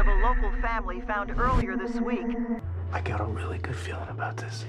of a local family found earlier this week. I got a really good feeling about this.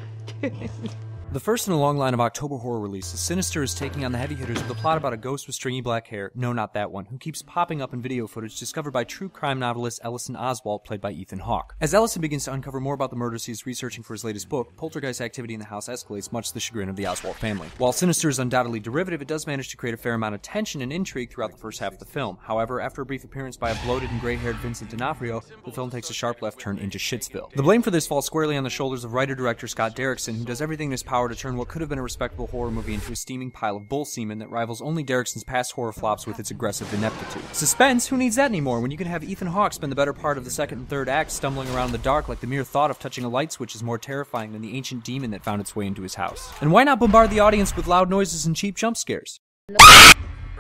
The first in a long line of October horror releases, Sinister is taking on the heavy hitters with a plot about a ghost with stringy black hair, no, not that one, who keeps popping up in video footage discovered by true crime novelist Ellison Oswalt, played by Ethan Hawke. As Ellison begins to uncover more about the murders he's researching for his latest book, poltergeist activity in the house escalates, much to the chagrin of the Oswalt family. While Sinister is undoubtedly derivative, it does manage to create a fair amount of tension and intrigue throughout the first half of the film. However, after a brief appearance by a bloated and gray-haired Vincent D'Onofrio, the film takes a sharp left turn into Shitsville. The blame for this falls squarely on the shoulders of writer-director Scott Derrickson, who does everything in his power to turn what could have been a respectable horror movie into a steaming pile of bull semen that rivals only Derrickson's past horror flops with its aggressive ineptitude. Suspense? Who needs that anymore when you can have Ethan Hawke spend the better part of the second and third acts stumbling around in the dark like the mere thought of touching a light switch is more terrifying than the ancient demon that found its way into his house. And why not bombard the audience with loud noises and cheap jump scares?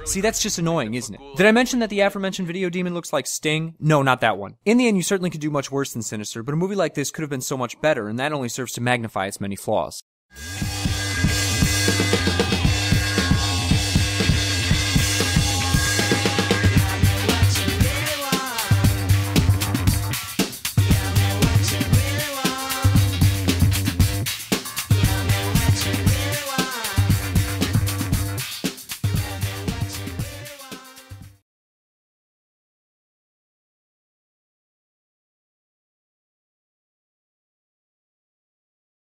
See, that's just annoying, isn't it? Did I mention that the aforementioned video demon looks like Sting? No, not that one. In the end, you certainly could do much worse than Sinister, but a movie like this could have been so much better, and that only serves to magnify its many flaws.